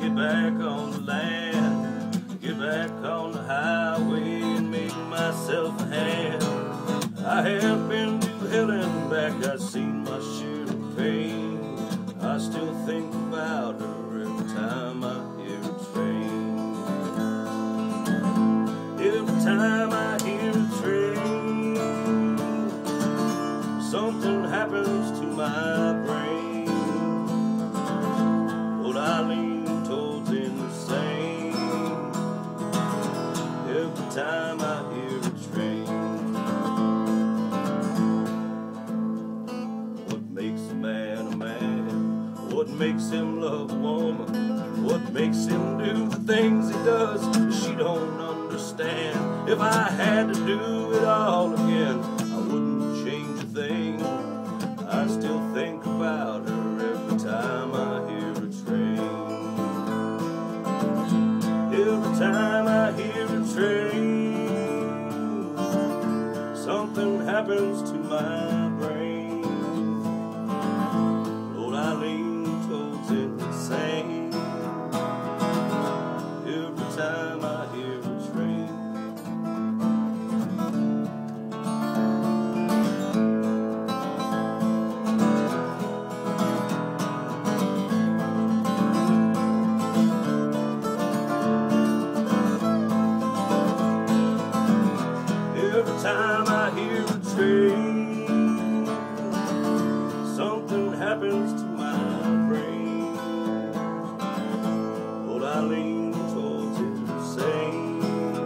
get back on the land, get back on the highway and make myself a hand. I have been to hell and back, I've seen my share of pain. I still think about her every time I hear a train. Every time I hear a train, something happens to my brain. Well, I lean towards insane every time I hear a train. What makes a man a man? What makes him love a woman? What makes him do the things he does? She don't understand. If I had to do it all again, I wouldn't change a thing. I still think about her every time I hear a train. Every time I hear a train, something happens to my brain. Lord, I lean insane every time I hear a train. Every time I hear a train, something happens to my brain. I lean towards insane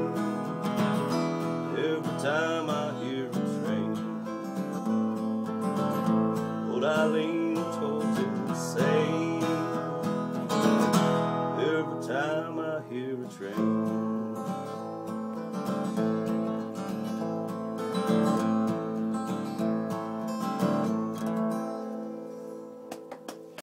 every time I hear a train. Lord, I lean towards insane every time I hear a train.